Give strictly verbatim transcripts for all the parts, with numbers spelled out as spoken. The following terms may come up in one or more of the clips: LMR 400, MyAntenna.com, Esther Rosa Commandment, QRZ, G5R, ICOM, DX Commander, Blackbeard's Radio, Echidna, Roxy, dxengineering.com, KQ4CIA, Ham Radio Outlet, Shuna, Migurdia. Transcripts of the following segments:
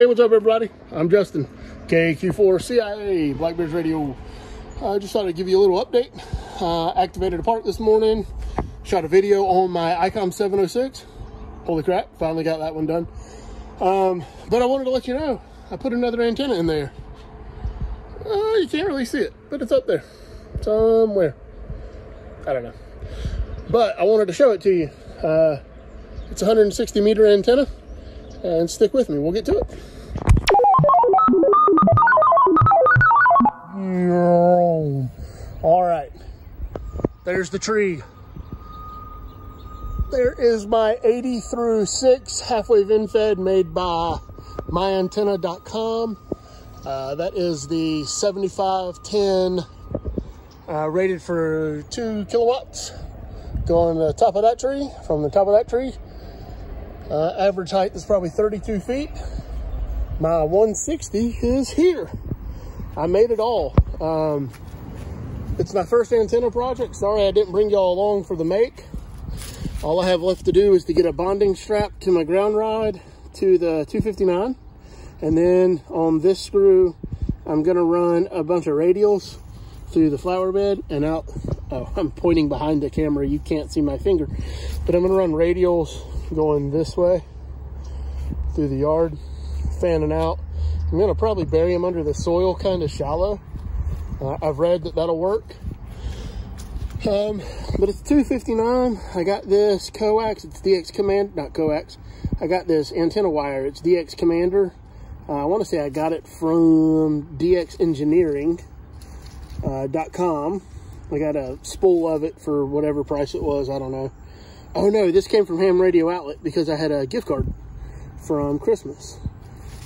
Hey, what's up everybody? I'm Justin, K Q four C I A, Blackbeard's Radio. I just thought I'd give you a little update. Uh, activated a park this morning, shot a video on my ICOM seven oh six. Holy crap, finally got that one done. Um, but I wanted to let you know, I put another antenna in there. Uh, you can't really see it, but it's up there somewhere. I don't know. But I wanted to show it to you. Uh, it's a one hundred sixty meter antenna. And stick with me, we'll get to it. All right, there's the tree. There is my eighty through six half-wave infed made by my antenna dot com. Uh, that is the seventy-five ten uh, rated for two kilowatts. Go on the top of that tree, from the top of that tree. Uh, average height is probably thirty-two feet. My one sixty is here. I made it all. Um, it's my first antenna project. Sorry I didn't bring y'all along for the make. All I have left to do is to get a bonding strap to my ground rod to the two fifty-nine. And then on this screw, I'm going to run a bunch of radials through the flower bed and out. Oh, I'm pointing behind the camera. You can't see my finger. But I'm going to run radials going this way through the yard, fanning out. I'm gonna probably bury them under the soil, kind of shallow. Uh, I've read that that'll work. Um, but it's two fifty-nine. I got this coax. It's D X Commander, not coax. I got this antenna wire. It's D X Commander. Uh, I want to say I got it from D X engineering dot com. I got a spool of it for whatever price it was. I don't know. Oh no, this came from Ham Radio Outlet because I had a gift card from Christmas.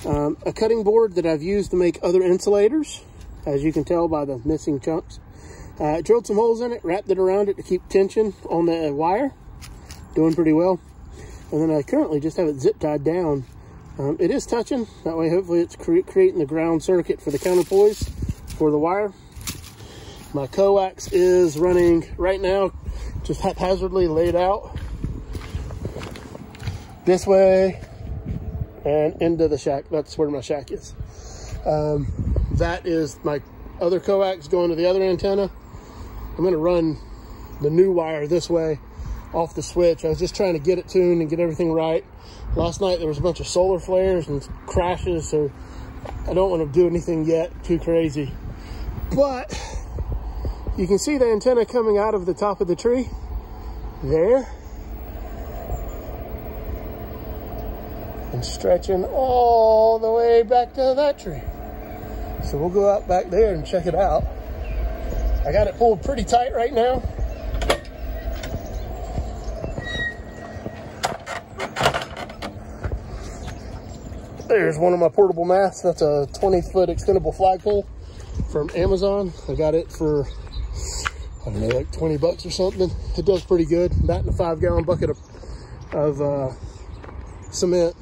Um, a cutting board that I've used to make other insulators, as you can tell by the missing chunks. Uh, drilled some holes in it, wrapped it around it to keep tension on the wire. Doing pretty well. And then I currently just have it zip tied down. Um, it is touching, that way hopefully it's cre creating the ground circuit for the counterpoise for the wire. My coax is running right now, just haphazardly laid out this way and into the shack. That's where my shack is. Um, that is my other coax going to the other antenna. I'm going to run the new wire this way off the switch. I was just trying to get it tuned and get everything right. Last night there was a bunch of solar flares and crashes, so I don't want to do anything yet too crazy. But you can see the antenna coming out of the top of the tree there and stretching all the way back to that tree. So we'll go out back there and check it out. I got it pulled pretty tight right now. There's one of my portable masts. That's a twenty foot extendable flagpole from Amazon. I got it for, I don't know, like twenty bucks or something. It does pretty good. That in a five gallon bucket of, of uh, cement.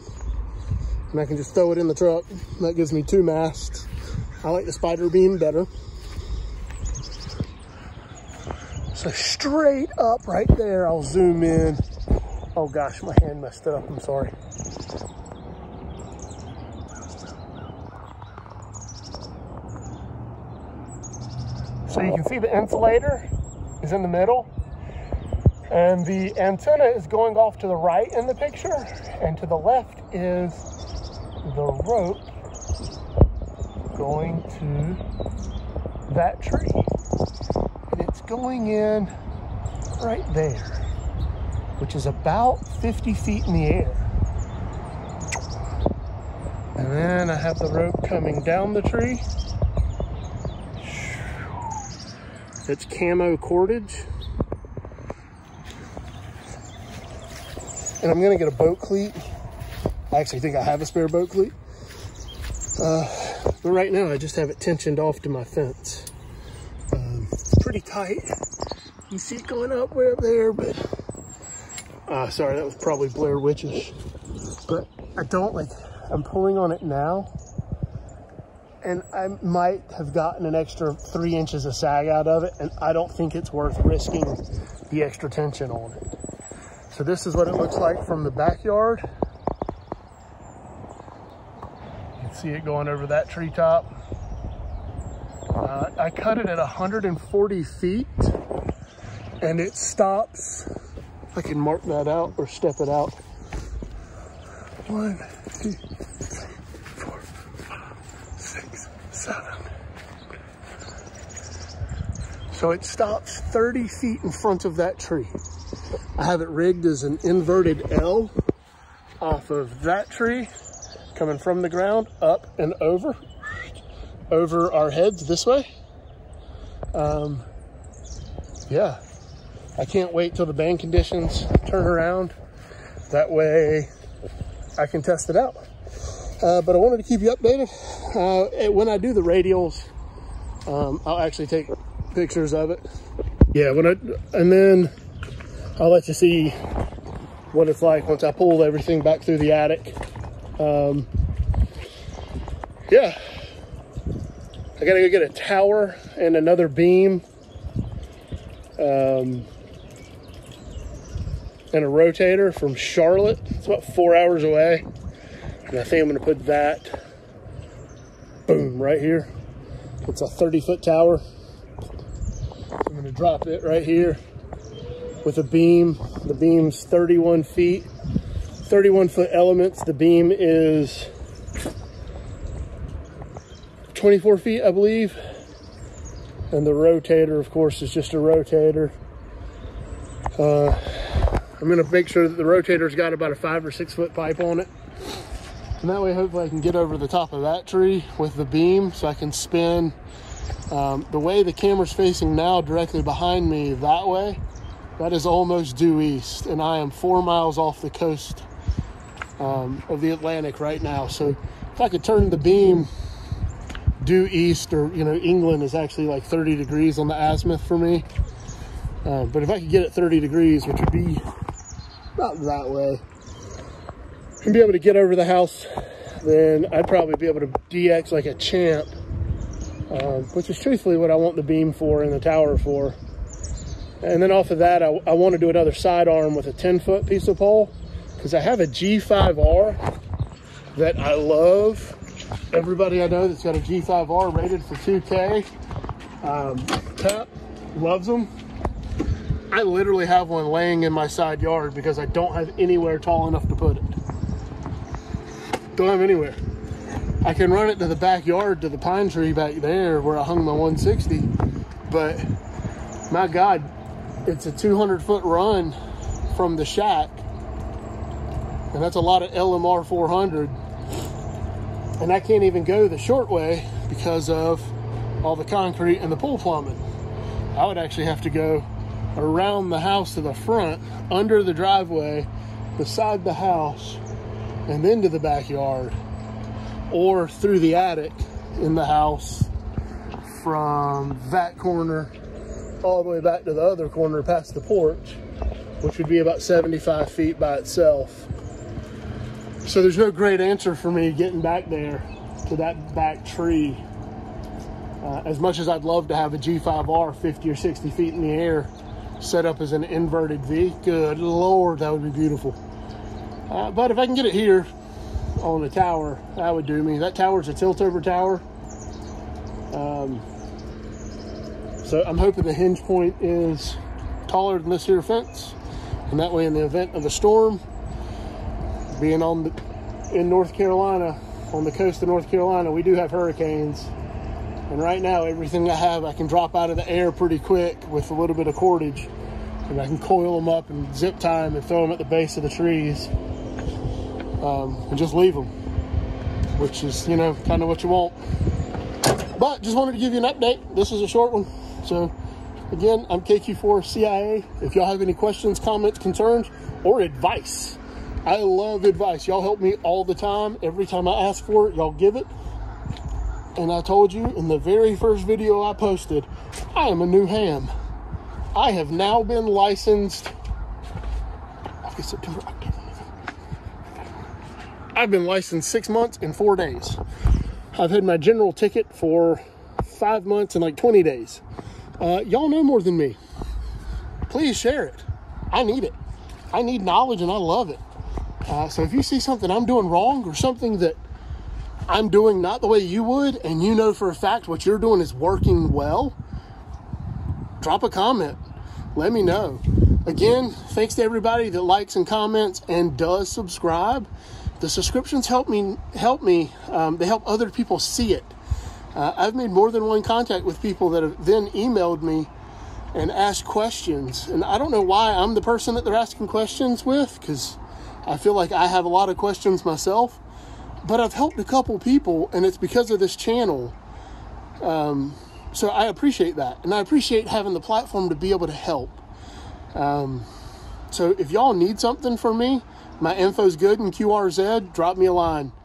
And I can just throw it in the truck. That gives me two masts. I like the spider beam better. So straight up right there, I'll zoom in. Oh gosh, my hand messed up, I'm sorry. So you can see the insulator is in the middle and the antenna is going off to the right in the picture, and to the left is the rope going to that tree, and it's going in right there, which is about fifty feet in the air. And then I have the rope coming down the tree. It's camo cordage. And I'm gonna get a boat cleat. I actually think I have a spare boat cleat. Uh, but right now I just have it tensioned off to my fence. Um, it's pretty tight. You see it going up way up there, but uh, sorry, that was probably Blair Witchish. But I don't like, I'm pulling on it now. And I might have gotten an extra three inches of sag out of it, and I don't think it's worth risking the extra tension on it. So this is what it looks like from the backyard. see it going over that treetop. Uh, I cut it at one hundred forty feet and it stops. If I can mark that out or step it out. One, two, three, four, five, six, seven. So it stops thirty feet in front of that tree. I have it rigged as an inverted L off of that tree, coming from the ground up and over, over our heads this way. Um, yeah, I can't wait till the band conditions turn around. That way I can test it out. Uh, but I wanted to keep you updated. Uh, when I do the radials, um, I'll actually take pictures of it. Yeah, when I, and then I'll let you see what it's like once I pulled everything back through the attic. Um, yeah, I gotta go get a tower and another beam, um, and a rotator from Charlotte. It's about four hours away, and I think I'm gonna put that, boom, right here. It's a thirty foot tower. I'm gonna drop it right here with a beam. The beam's thirty-one feet, thirty-one foot elements. The beam is twenty-four feet, I believe. And the rotator, of course, is just a rotator. Uh, I'm gonna make sure that the rotator's got about a five or six foot pipe on it. And that way, hopefully I can get over the top of that tree with the beam so I can spin. Um, the way the camera's facing now, directly behind me that way, that is almost due east, and I am four miles off the coast um, of the Atlantic right now. So if I could turn the beam due east, or, you know, England is actually like thirty degrees on the azimuth for me. Uh, but if I could get it thirty degrees, which would be about that way, and be able to get over the house, then I'd probably be able to D X like a champ. Um, which is truthfully what I want the beam for and the tower for. And then off of that, I, I want to do another sidearm with a ten foot piece of pole, because I have a G five R that I love. Everybody I know that's got a G five R rated for two K um, tap loves them. I literally have one laying in my side yard because I don't have anywhere tall enough to put it. Don't have anywhere. I can run it to the backyard, to the pine tree back there where I hung my one sixty, but my God, it's a two hundred foot run from the shack, and that's a lot of L M R four hundred, and I can't even go the short way because of all the concrete and the pool plumbing. I would actually have to go around the house to the front, under the driveway, beside the house, and then to the backyard, or through the attic in the house from that corner all the way back to the other corner past the porch, which would be about seventy-five feet by itself. So there's no great answer for me getting back there to that back tree. Uh, as much as I'd love to have a G five R fifty or sixty feet in the air set up as an inverted V, good Lord, that would be beautiful. Uh, but if I can get it here, on the tower, that would do me. That tower's a tilt-over tower. Um, so I'm hoping the hinge point is taller than this here fence, and that way, in the event of a storm, being on the, in North Carolina, on the coast of North Carolina, we do have hurricanes. And right now, everything I have, I can drop out of the air pretty quick with a little bit of cordage, and I can coil them up and zip tie them and throw them at the base of the trees. Um, and just leave them, which is, you know, kind of what you want. But just wanted to give you an update. This is a short one. So again, I'm K Q four C I A. If y'all have any questions, comments, concerns, or advice, I love advice. Y'all help me all the time. Every time I ask for it, y'all give it. And I told you in the very first video I posted, I am a new ham. I have now been licensed. I guess September, October. I've been licensed six months and four days. I've had my general ticket for five months and like twenty days. Uh, y'all know more than me. Please share it. I need it. I need knowledge and I love it. Uh, so if you see something I'm doing wrong or something that I'm doing not the way you would, and you know for a fact what you're doing is working well, drop a comment. Let me know. Again, thanks to everybody that likes and comments and does subscribe. The subscriptions help me, help me. Um, they help other people see it. Uh, I've made more than one contact with people that have then emailed me and asked questions. And I don't know why I'm the person that they're asking questions with, because I feel like I have a lot of questions myself. But I've helped a couple people, and it's because of this channel. Um, so I appreciate that. And I appreciate having the platform to be able to help. Um, so if y'all need something from me, my info's good in Q R Z. Drop me a line.